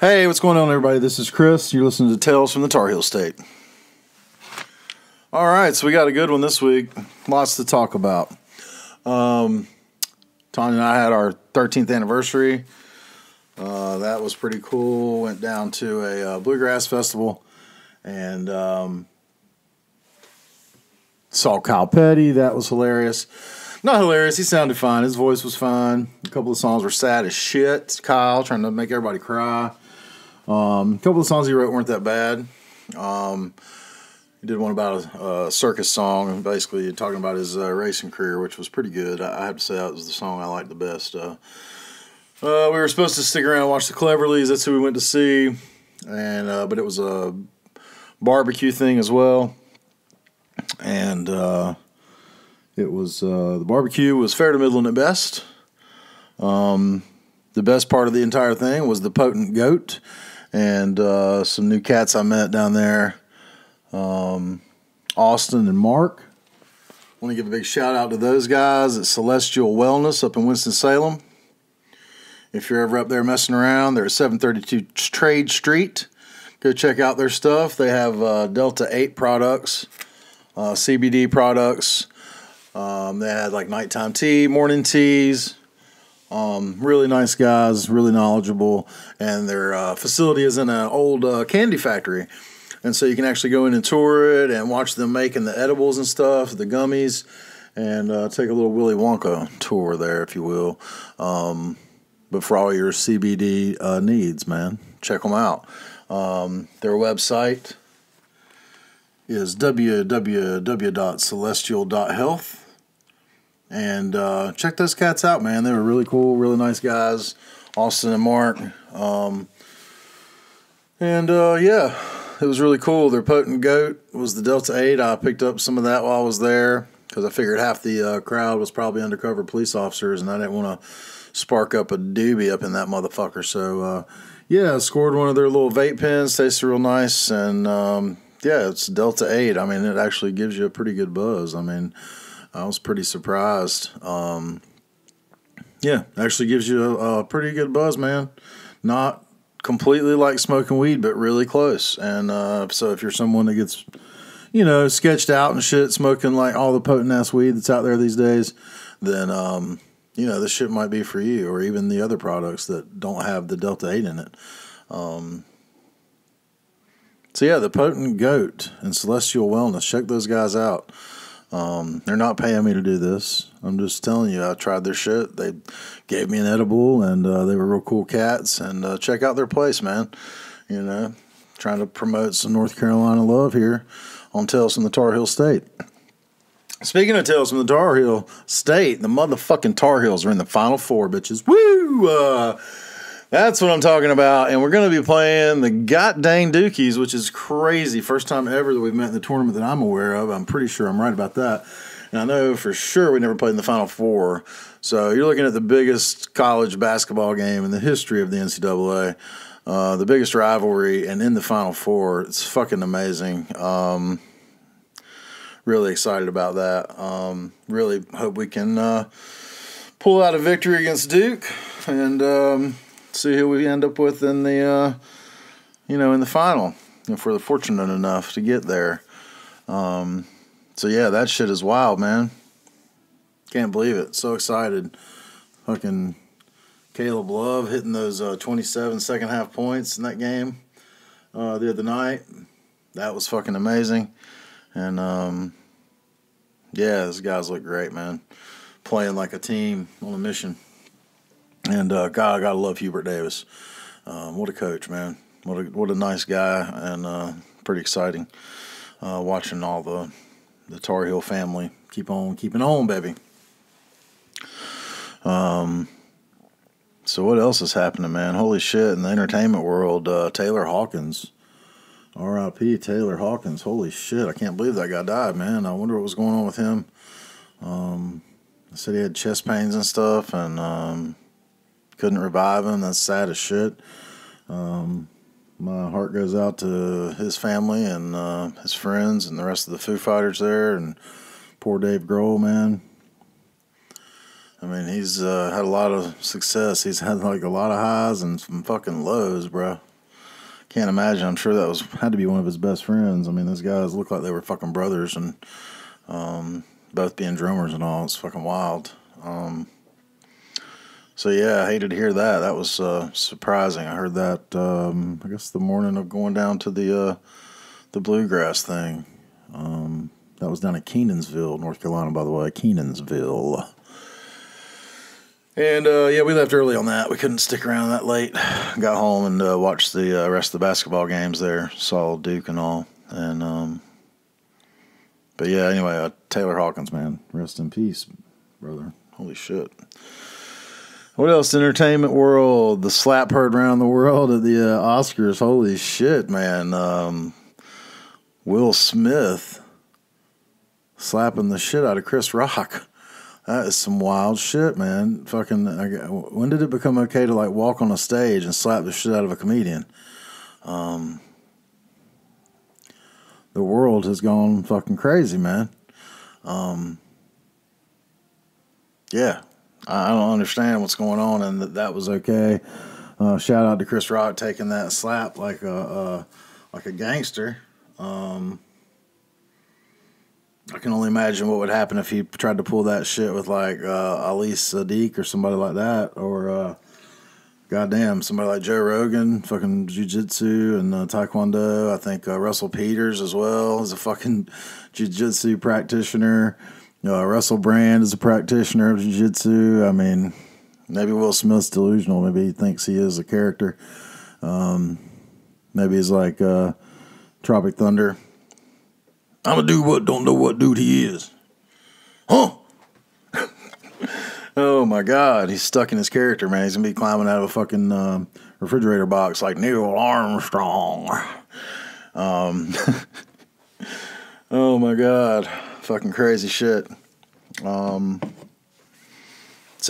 Hey, what's going on, everybody? This is Chris. You're listening to Tales from the Tarheel State. All right, so we got a good one this week. Lots to talk about. Tanya and I had our 13th anniversary. That was pretty cool. Went down to a bluegrass festival and saw Kyle Petty. That was hilarious. Not hilarious. He sounded fine. His voice was fine. A couple of songs were sad as shit. Kyle trying to make everybody cry. A couple of songs he wrote weren't that bad. He did one about a circus song, basically talking about his racing career, which was pretty good. I have to say that was the song I liked the best. We were supposed to stick around and watch the Cleverleys. That's who we went to see, and but it was a barbecue thing as well, and it was the barbecue was fair to middling at best. The best part of the entire thing was the potent goat and some new cats I met down there, Austin and Mark. I want to give a big shout-out to those guys at Celestial Wellness up in Winston-Salem. If you're ever up there messing around, they're at 732 Trade Street. Go check out their stuff. They have Delta 8 products, CBD products. They had like nighttime tea, morning teas. Really nice guys, really knowledgeable, and their facility is in an old candy factory, and so you can actually go in and tour it and watch them making the edibles and stuff, the gummies, and take a little Willy Wonka tour there, if you will. But for all your CBD needs, man, check them out. Their website is www.celestial.health. And check those cats out, man. They were really cool, really nice guys, Austin and Mark. Yeah, it was really cool. Their potent goat was the Delta 8. I picked up some of that while I was there because I figured half the crowd was probably undercover police officers, and I didn't want to spark up a doobie up in that motherfucker. So, yeah, I scored one of their little vape pens. Tastes real nice. And, yeah, it's Delta 8. I mean, it actually gives you a pretty good buzz. I mean, I was pretty surprised. Yeah, actually gives you a pretty good buzz, man. Not completely like smoking weed, but really close. And so if you're someone that gets, you know, sketched out and shit, smoking like all the potent-ass weed that's out there these days, then, you know, this shit might be for you, or even the other products that don't have the Delta 8 in it. So, yeah, the Potent Goat and Celestial Wellness. Check those guys out. They're not paying me to do this. I'm just telling you, I tried their shit. They gave me an edible, and they were real cool cats. And check out their place, man. You know, trying to promote some North Carolina love here on Tales from the Tarheel State. Speaking of Tales from the Tarheel State, the motherfucking Tar Heels are in the Final Four, bitches. Woo! That's what I'm talking about, and we're going to be playing the goddamn Dukies, which is crazy. First time ever that we've met in the tournament that I'm aware of. I'm pretty sure I'm right about that, and I know for sure we never played in the Final Four. So you're looking at the biggest college basketball game in the history of the NCAA, the biggest rivalry, and in the Final Four. It's fucking amazing. Really excited about that. Really hope we can pull out a victory against Duke, and see who we end up with in the, you know, in the final, if we're fortunate enough to get there. So, yeah, that shit is wild, man. Can't believe it. So excited. Fucking Caleb Love hitting those 27 second-half points in that game the other night. That was fucking amazing. And, yeah, those guys look great, man. Playing like a team on a mission. And, God, I got to love Hubert Davis. What a coach, man. What a nice guy, and pretty exciting watching all the Tar Heel family keep on keeping on, baby. So what else is happening, man? Holy shit, in the entertainment world, Taylor Hawkins. R.I.P. Taylor Hawkins. Holy shit, I can't believe that guy died, man. I wonder what was going on with him. I said he had chest pains and stuff, and couldn't revive him. That's sad as shit. My heart goes out to his family and his friends and the rest of the Foo Fighters there, and poor Dave Grohl, man. I mean, he's had a lot of success. He's had like a lot of highs and some fucking lows, bro. Can't imagine. I'm sure that was had to be one of his best friends. I mean, those guys looked like they were fucking brothers, and both being drummers and all. It's fucking wild. So, yeah, I hated to hear that. That was surprising. I heard that, I guess, the morning of going down to the bluegrass thing. That was down in Kenansville, North Carolina, by the way. Kenansville. And, yeah, we left early on that. We couldn't stick around that late. Got home and watched the rest of the basketball games there. Saw Duke and all. And but, yeah, anyway, Taylor Hawkins, man. Rest in peace, brother. Holy shit. What else? Entertainment world. The slap heard around the world at the Oscars. Holy shit, man. Will Smith slapping the shit out of Chris Rock. That is some wild shit, man. Fucking, when did it become okay to, like, walk on a stage and slap the shit out of a comedian? The world has gone fucking crazy, man. Yeah. I don't understand what's going on, and that was okay. Shout out to Chris Rock taking that slap like a gangster. I can only imagine what would happen if he tried to pull that shit with, like, Ali Sadiq or somebody like that, or goddamn, somebody like Joe Rogan, fucking jiu-jitsu and taekwondo. I think Russell Peters as well is a fucking jiu-jitsu practitioner. Russell Brand is a practitioner of jiu-jitsu. I mean, maybe Will Smith's delusional. Maybe he thinks he is a character. Maybe he's like Tropic Thunder. I'm a dude what don't know what dude he is. Huh? Oh, my God. He's stuck in his character, man. He's going to be climbing out of a fucking refrigerator box like Neil Armstrong. Oh, my God. Fucking crazy shit. So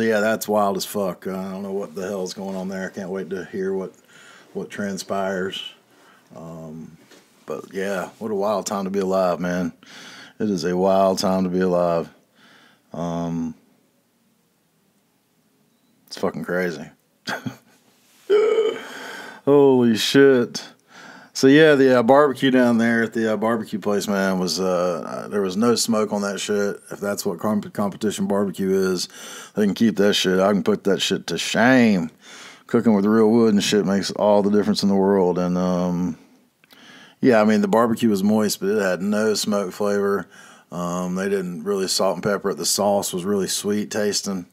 yeah, that's wild as fuck. I don't know what the hell's going on there. I can't wait to hear what transpires. But yeah, what a wild time to be alive, man. It is a wild time to be alive. It's fucking crazy. Holy shit. So, yeah, the barbecue down there at the barbecue place, man, was there was no smoke on that shit. If that's what competition barbecue is, they can keep that shit. I can put that shit to shame. Cooking with real wood and shit makes all the difference in the world. And, yeah, I mean, the barbecue was moist, but it had no smoke flavor. They didn't really salt and pepper it. The sauce was really sweet tasting.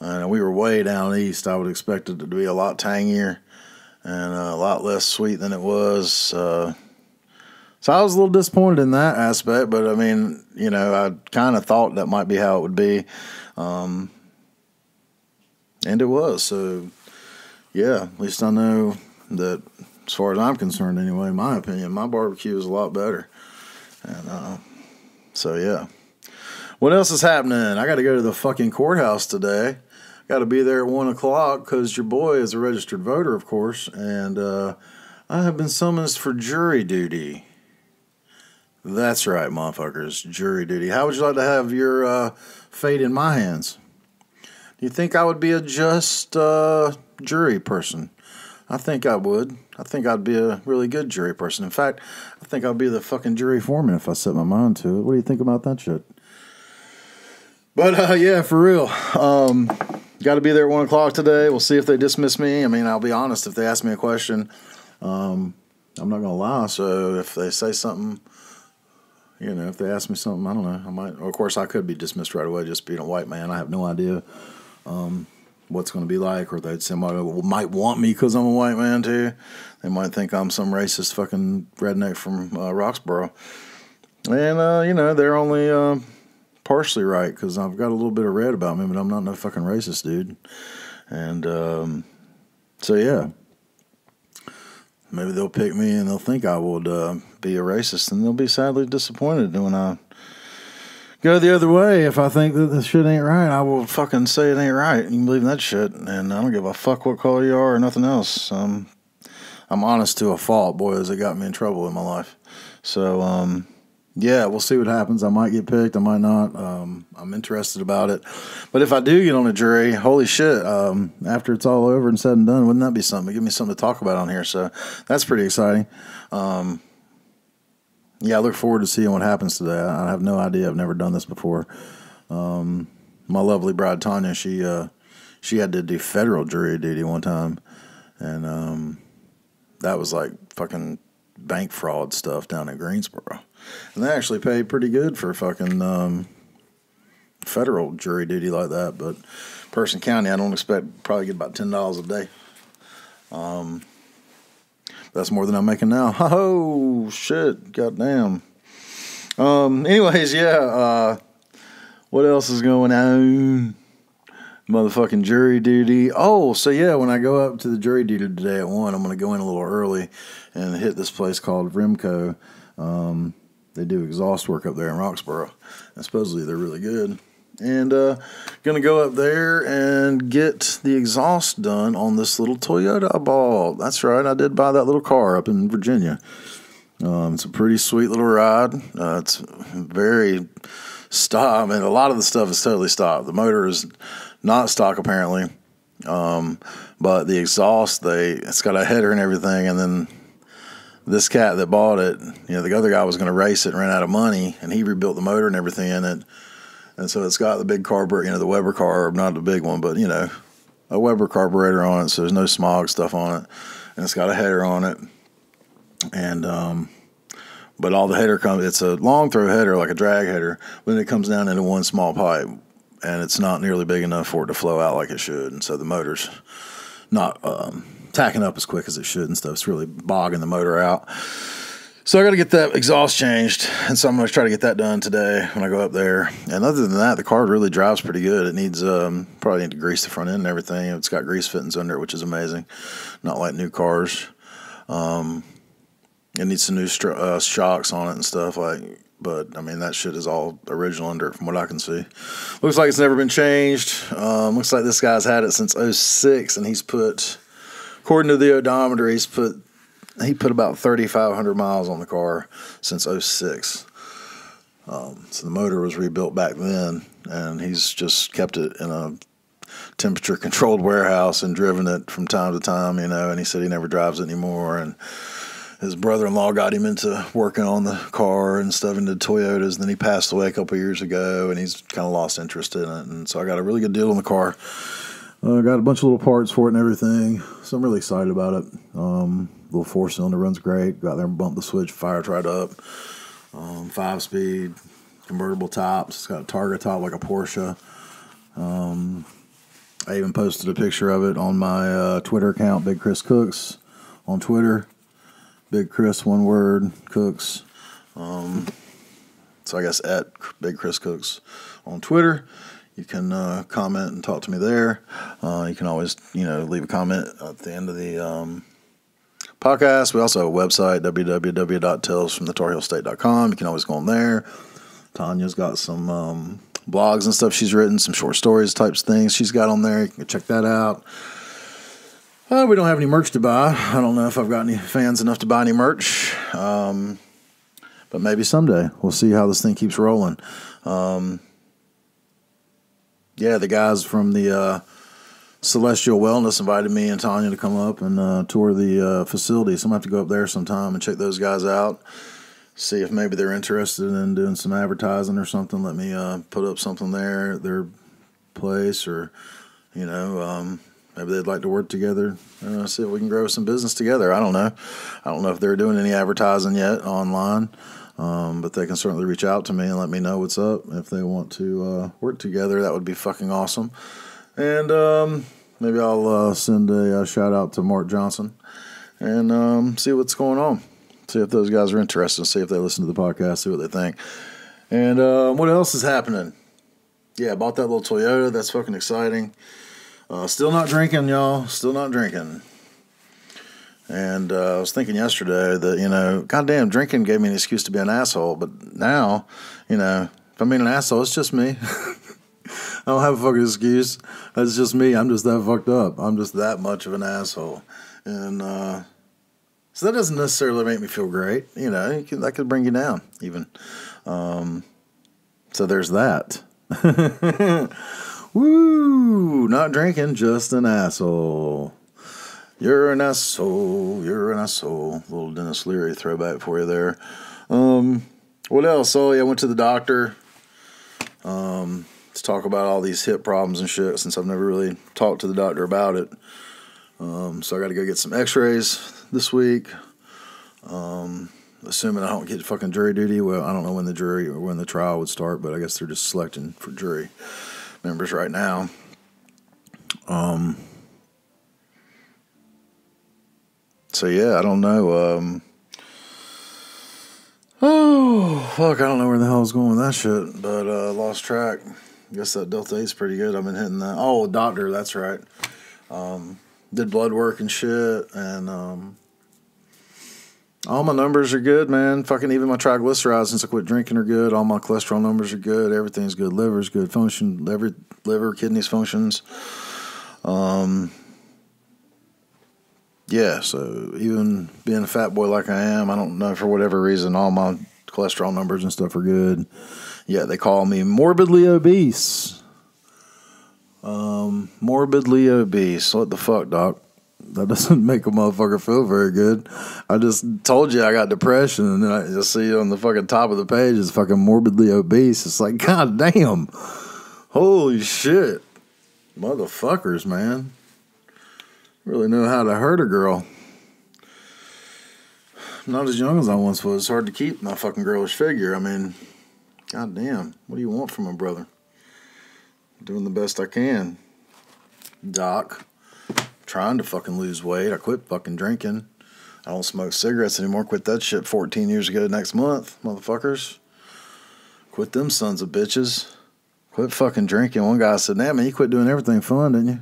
And we were way down east. I would expect it to be a lot tangier and a lot less sweet than it was. So I was a little disappointed in that aspect, but I mean, you know, I kind of thought that might be how it would be. And it was. So, yeah, at least I know that, as far as I'm concerned anyway, my opinion, my barbecue is a lot better. And so, yeah. What else is happening? I got to go to the fucking courthouse today. Got to be there at 1 o'clock because your boy is a registered voter, of course, and I have been summoned for jury duty. That's right, motherfuckers, jury duty. How would you like to have your fate in my hands? Do you think I would be a just jury person? I think I would. I think I'd be a really good jury person. In fact, I think I'd be the fucking jury foreman if I set my mind to it. What do you think about that shit? But, yeah, for real. Got to be there at 1 o'clock today. We'll see if they dismiss me. I mean, I'll be honest. If they ask me a question, I'm not going to lie. So if they say something, you know, if they ask me something, I don't know. I might, of course, I could be dismissed right away just being a white man. I have no idea what's going to be like. Or they'd somebody might want me because I'm a white man, too. They might think I'm some racist fucking redneck from Roxborough. And, you know, they're only... partially right, because I've got a little bit of red about me, but I'm not no fucking racist, dude. And so, yeah. Maybe they'll pick me and they'll think I would be a racist, and they'll be sadly disappointed when I go the other way. If I think that this shit ain't right, I will fucking say it ain't right. You can believe in that shit, and I don't give a fuck what color you are or nothing else. I'm honest to a fault, boy, as it got me in trouble in my life. So, Yeah, we'll see what happens. I might get picked. I might not. I'm interested about it. But if I do get on a jury, holy shit, after it's all over and said and done, wouldn't that be something? It'd give me something to talk about on here. So that's pretty exciting. Yeah, I look forward to seeing what happens today. I have no idea. I've never done this before. My lovely bride, Tanya, she had to do federal jury duty one time. And that was like fucking bank fraud stuff down in Greensboro. And they actually paid pretty good for fucking federal jury duty like that. But Person County, I don't expect, probably get about $10 a day. That's more than I'm making now. Oh, shit. Goddamn. Anyways, yeah. What else is going on? Motherfucking jury duty. Oh, so yeah, when I go up to the jury duty today at 1, I'm going to go in a little early and hit this place called Rimco. They do exhaust work up there in Roxborough, and supposedly they're really good. And gonna go up there and get the exhaust done on this little Toyota I bought. That's right, I did buy that little car up in Virginia. It's a pretty sweet little ride. It's very stock. I mean, a lot of the stuff is totally stock. The motor is not stock apparently, but the exhaust, it's got a header and everything, and then this cat that bought it, you know, the other guy was going to race it and ran out of money, and he rebuilt the motor and everything in it. And so it's got the big carburetor, you know, the Weber carb, not the big one, but, you know, a Weber carburetor on it, so there's no smog stuff on it. And it's got a header on it. And, but all the header comes, it's a long throw header, like a drag header, but then it comes down into one small pipe, and it's not nearly big enough for it to flow out like it should. And so the motor's not, tacking up as quick as it should and stuff. It's really bogging the motor out. So I got to get that exhaust changed, and so I'm going to try to get that done today when I go up there. And other than that, the car really drives pretty good. It needs probably need to grease the front end and everything. It's got grease fittings under it, which is amazing. Not like new cars. It needs some new shocks on it and stuff like. But I mean, that shit is all original under it from what I can see. Looks like it's never been changed. Looks like this guy's had it since 06, and he's put. According to the odometer, he put about 3,500 miles on the car since 06. So the motor was rebuilt back then, and he's just kept it in a temperature-controlled warehouse and driven it from time to time, you know, and he said he never drives it anymore. And his brother-in-law got him into working on the car and stuff into Toyotas, and then he passed away a couple of years ago, and he's kind of lost interest in it. And so I got a really good deal on the car. I got a bunch of little parts for it and everything, so I'm really excited about it. Little 4-cylinder runs great. Got there and bumped the switch, fire tried up. 5-speed, convertible tops. It's got a Targa top like a Porsche. I even posted a picture of it on my Twitter account, Big Chris Cooks, on Twitter. Big Chris, one word, Cooks. So I guess at Big Chris Cooks on Twitter. You can comment and talk to me there. You can always, you know, leave a comment at the end of the podcast. We also have a website, www.talesfromthetarheelstate.com. You can always go on there. Tanya's got some blogs and stuff she's written, some short stories types of things she's got on there. You can check that out. We don't have any merch to buy. I don't know if I've got any fans enough to buy any merch. But maybe someday. We'll see how this thing keeps rolling. Yeah, the guys from the Celestial Wellness invited me and Tanya to come up and tour the facility. So I'm going to have to go up there sometime and check those guys out, see if maybe they're interested in doing some advertising or something. Let me put up something there at their place, or, you know, maybe they'd like to work together and see if we can grow some business together. I don't know. I don't know if they're doing any advertising yet online. But they can certainly reach out to me and let me know what's up. If they want to work together, that would be fucking awesome. And maybe I'll send a shout-out to Mark Johnson and see what's going on. See if those guys are interested, see if they listen to the podcast, see what they think. And what else is happening? Yeah, I bought that little Toyota. That's fucking exciting. Still not drinking, y'all. Still not drinking. And I was thinking yesterday that, you know, goddamn, drinking gave me an excuse to be an asshole. But now, you know, if I'm being an asshole, it's just me. I don't have a fucking excuse. That's just me. I'm just that fucked up. I'm just that much of an asshole. And So that doesn't necessarily make me feel great. You know, that could bring you down even. So there's that. Woo! Not drinking, just an asshole. You're an asshole. You're an asshole. Little Dennis Leary throwback for you there. What else? Oh, yeah, I went to the doctor to talk about all these hip problems and shit, since I've never really talked to the doctor about it. So I got to go get some x-rays this week. Assuming I don't get fucking jury duty. Well, I don't know when the jury or when the trial would start, but I guess they're just selecting for jury members right now. So, yeah, I don't know. Oh, fuck, I don't know where the hell I was going with that shit, but lost track. I guess that Delta 8's pretty good. I've been hitting that. Oh, doctor, that's right. Did blood work and shit, and all my numbers are good, man. Fucking even my triglycerides since I quit drinking are good. All my cholesterol numbers are good. Everything's good. Liver's good. Function, liver, kidneys functions. Yeah, so even being a fat boy like I am, I don't know, for whatever reason, all my cholesterol numbers and stuff are good. Yeah, they call me morbidly obese. Morbidly obese. What the fuck, doc? That doesn't make a motherfucker feel very good. I just told you I got depression, and then I just see on the fucking top of the page, it's fucking morbidly obese. It's like, god damn. Holy shit. Motherfuckers, man. Really know how to hurt a girl. I'm not as young as I once was. It's hard to keep my fucking girlish figure. I mean, goddamn, what do you want from a brother? I'm doing the best I can, doc. I'm trying to fucking lose weight. I quit fucking drinking. I don't smoke cigarettes anymore. Quit that shit 14 years ago next month, motherfuckers. Quit them sons of bitches. Quit fucking drinking. One guy said, nah, man, you quit doing everything fun, didn't you?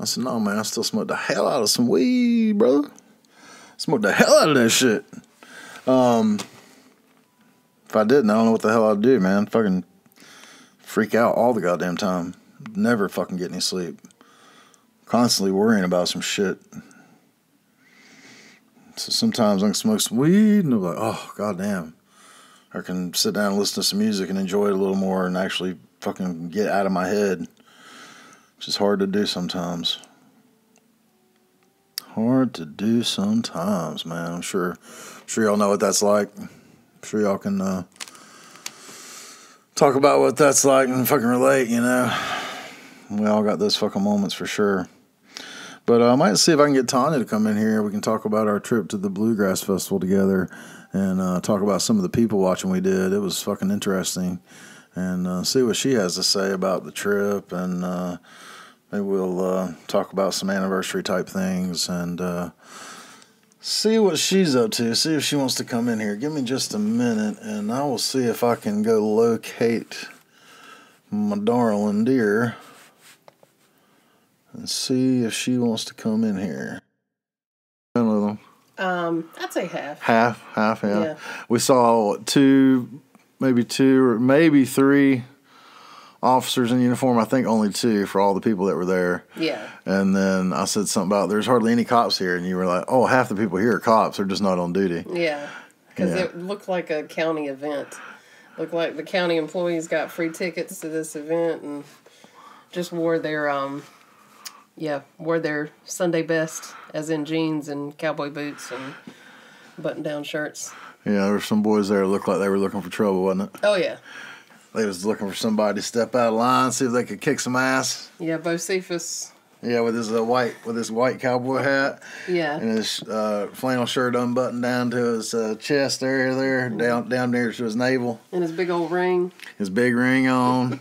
I said, no, man, I still smoked the hell out of some weed, brother. Smoked the hell out of that shit. If I didn't, I don't know what the hell I'd do, man. Fucking freak out all the goddamn time. Never fucking get any sleep. Constantly worrying about some shit. So sometimes I can smoke some weed, and I'm like, oh, goddamn. I can sit down and listen to some music and enjoy it a little more and actually fucking get out of my head. Which is hard to do sometimes. Hard to do sometimes, man. I'm sure y'all know what that's like. I'm sure y'all can talk about what that's like and fucking relate, you know. We all got those fucking moments for sure. But I might see if I can get Tanya to come in here. We can talk about our trip to the Bluegrass Festival together and talk about some of the people watching we did. It was fucking interesting. And see what she has to say about the trip, and maybe we'll talk about some anniversary-type things, and see what she's up to, see if she wants to come in here. Give me just a minute, and I will see if I can go locate my darling dear and see if she wants to come in here. I'd say half. Half, yeah. We saw two or maybe three officers in uniform. I think only two for all the people that were there. Yeah. And then I said something about there's hardly any cops here, and you were like, oh, half the people here are cops. They're just not on duty. Yeah. Because it looked like a county event. Looked like the county employees got free tickets to this event and just wore their Sunday best, as in jeans and cowboy boots and button-down shirts. Yeah, there were some boys there that looked like they were looking for trouble, wasn't it? Oh, yeah. They was looking for somebody to step out of line, see if they could kick some ass. Yeah, Bo Cephas. Yeah, with his white cowboy hat. Yeah. And his flannel shirt unbuttoned down to his chest area there, down near to his navel. And his big old ring. His big ring on.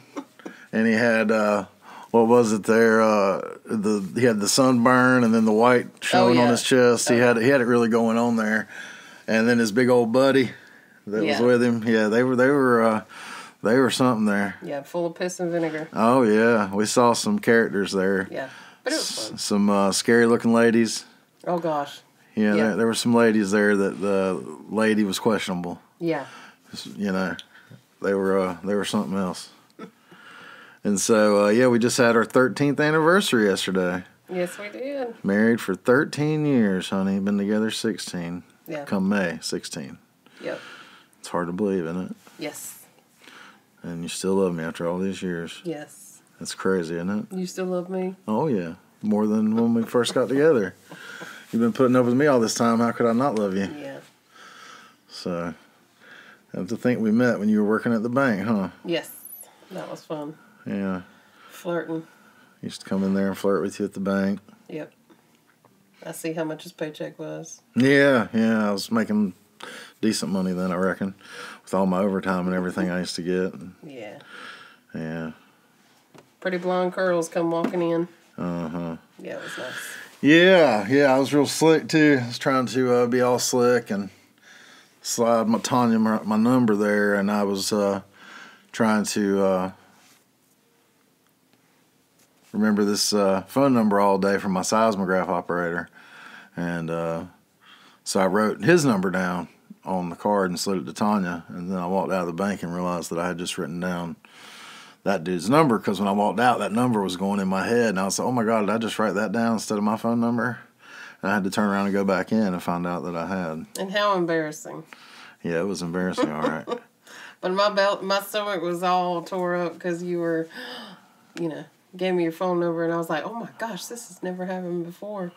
And he had, he had the sunburn and then the white showing on his chest. He had it really going on there. And then his big old buddy that was with him. Yeah, they were something there. Yeah, full of piss and vinegar. Oh, yeah. We saw some characters there. Yeah. But it was fun. Some scary-looking ladies. Oh, gosh. Yeah, yeah. There were some ladies there that the lady was questionable. Yeah. You know, they were something else. And so, we just had our 13th anniversary yesterday. Yes, we did. Married for 13 years, honey. Been together 16. Yeah. Come May, 16. Yep. It's hard to believe, isn't it? Yes. And you still love me after all these years. Yes. That's crazy, isn't it? You still love me? Oh, yeah. More than when we first got together. You've been putting up with me all this time. How could I not love you? Yeah. So, I have to think we met when you were working at the bank, huh? Yes. That was fun. Yeah. Flirting. Used to come in there and flirt with you at the bank. Yep. I see how much his paycheck was. Yeah, yeah. I was making decent money then, I reckon, with all my overtime and everything I used to get. Yeah. Yeah. Pretty blonde curls come walking in. Uh-huh. Yeah, it was nice. Yeah, yeah. I was real slick, too. I was trying to be all slick and slide my Tanya, my number there, and I was trying to... remember this phone number all day from my seismograph operator. And so I wrote his number down on the card and slid it to Tanya. And then I walked out of the bank and realized that I had just written down that dude's number, because when I walked out, that number was going in my head. And I was like, oh, my God, did I just write that down instead of my phone number? And I had to turn around and go back in and find out that I had. And how embarrassing. Yeah, it was embarrassing, all right. But my stomach was all tore up because you were, you know, gave me your phone number, and I was like, oh, my gosh, this has never happened before.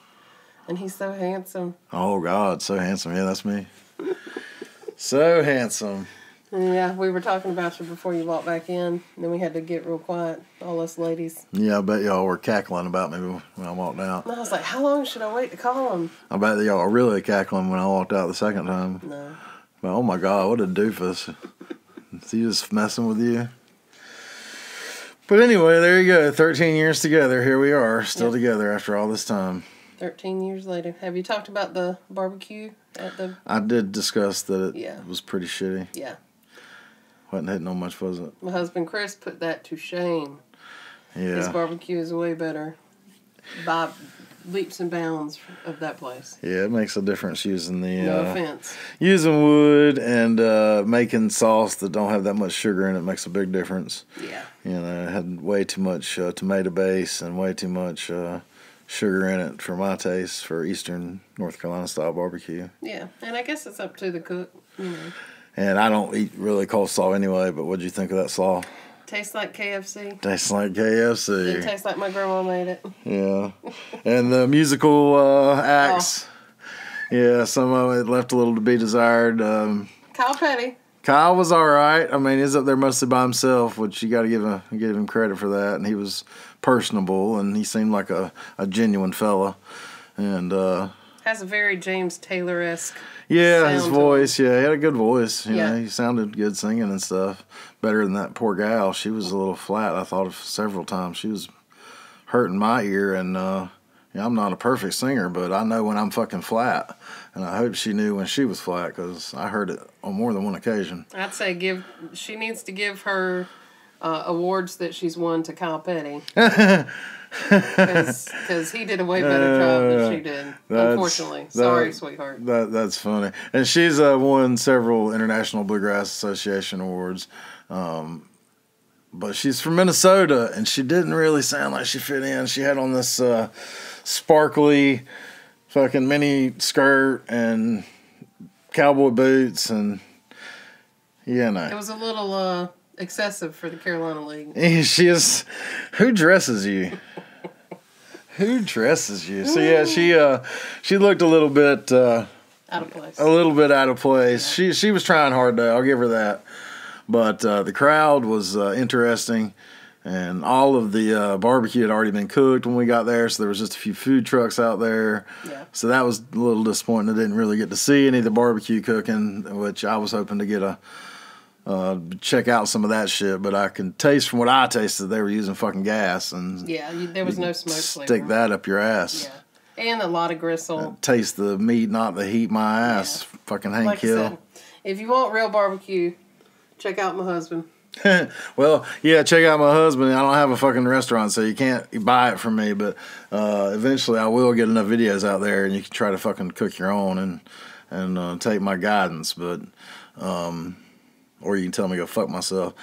And he's so handsome. Oh, God, so handsome. Yeah, that's me. So handsome. Yeah, we were talking about you before you walked back in, and then we had to get real quiet, all us ladies. Yeah, I bet y'all were cackling about me when I walked out. And I was like, how long should I wait to call him? I bet y'all were really cackling when I walked out the second time. No. But, oh, my God, what a doofus. Is he just messing with you? But anyway, there you go. 13 years together. Here we are, still together after all this time. 13 years later. Have you talked about the barbecue at the... I did discuss that it was pretty shitty. Yeah. Wasn't hitting on much, was it? My husband Chris put that to shame. Yeah. His barbecue is way better by leaps and bounds of that place. Yeah, it makes a difference using the... No offense. Using wood and making sauce that don't have that much sugar in it makes a big difference. Yeah. You know, it had way too much tomato base and way too much sugar in it for my taste for Eastern North Carolina-style barbecue. Yeah, and I guess it's up to the cook, you know. And I don't eat really coleslaw anyway, but what'd you think of that slaw? Tastes like KFC. Tastes like KFC. It tastes like my grandma made it. Yeah. And the musical acts. Oh. Yeah, some of it left a little to be desired. Kyle Petty. Kyle was all right. I mean, he's up there mostly by himself, which you got to give him credit for that. And he was personable, and he seemed like a genuine fella. And has a very James Taylor-esque. Yeah, his voice. Yeah, he had a good voice. You know, he sounded good singing and stuff. Better than that poor gal. She was a little flat. I thought of several times. She was hurting my ear, and I'm not a perfect singer, but I know when I'm fucking flat. And I hope she knew when she was flat, because I heard it on more than one occasion. I'd say she needs to give her awards that she's won to Kyle Petty. Because he did a way better job than she did, unfortunately. Sorry, sweetheart. That's funny. And she's won several International Bluegrass Association awards. But she's from Minnesota, and she didn't really sound like she fit in. She had on this sparkly... fucking mini skirt and cowboy boots and, you know. It was a little excessive for the Carolina League. She is... Who dresses you? Who dresses you? So, yeah, she looked a little bit... out of place. A little bit out of place. Yeah. She was trying hard, though. I'll give her that. But the crowd was interesting. And all of the barbecue had already been cooked when we got there, so there was just a few food trucks out there. Yeah. So that was a little disappointing. I didn't really get to see any of the barbecue cooking, which I was hoping to get a check out some of that shit. But I can taste from what I tasted, they were using fucking gas. And yeah, there was no smoke flavor. Stick that up your ass. Yeah. And a lot of gristle. Taste the meat, not the heat, my ass. Yeah. Fucking Hank Hill. Like I said, if you want real barbecue, check out my husband. Well, yeah, check out my husband. I don't have a fucking restaurant, so you can't buy it from me, but eventually I will get enough videos out there and you can try to fucking cook your own and take my guidance, but or you can tell me go fuck myself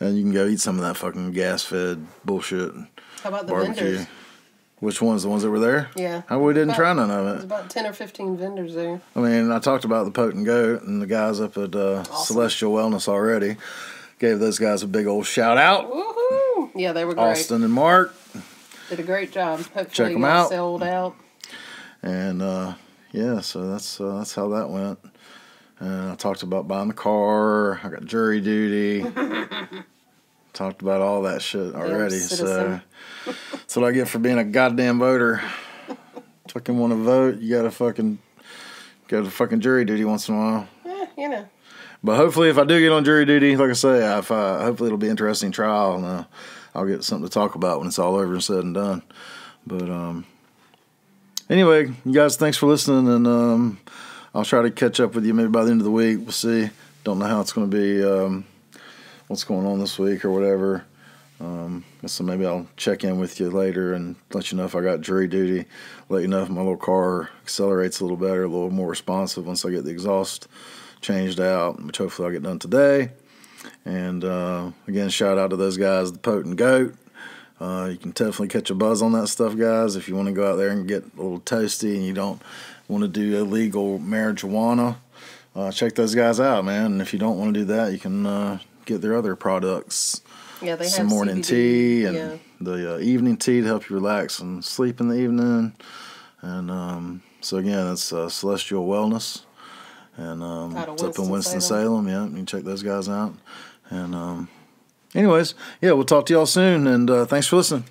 and you can go eat some of that fucking gas-fed bullshit. How about the barbecue vendors? Which ones? The ones that were there? Yeah. We didn't try none of it. There's about 10 or 15 vendors there. I mean, I talked about the Poke and Goat and the guys up at Austin. Celestial Wellness already. Gave those guys a big old shout out. Woohoo! Yeah, they were great. Austin and Mark did a great job. Hopefully check them out. Sold out. And yeah, so that's how that went. And I talked about buying the car. I got jury duty. Talked about all that shit already. So that's what I get for being a goddamn voter. Fucking want to vote, you gotta fucking go to fucking jury duty once in a while. Yeah, you know. But hopefully, if I do get on jury duty, like I say, if I, hopefully it'll be an interesting trial, and I'll get something to talk about when it's all over and said and done. But anyway, you guys, thanks for listening, and I'll try to catch up with you maybe by the end of the week. We'll see. Don't know how it's going to be, what's going on this week or whatever. So maybe I'll check in with you later and let you know if I got jury duty, let you know if my little car accelerates a little better, a little more responsive once I get the exhaust changed out, which hopefully I'll get done today. And again, shout out to those guys, the Potent Goat. You can definitely catch a buzz on that stuff, guys, if you want to go out there and get a little toasty and you don't want to do illegal marijuana. Check those guys out, man. And if you don't want to do that, you can get their other products. Yeah, they have morning CBD. Tea and the evening tea to help you relax and sleep in the evening. And so again, that's Celestial Wellness, and it's up in Winston-Salem. Yeah, you can check those guys out. And anyways, yeah, we'll talk to y'all soon. And thanks for listening.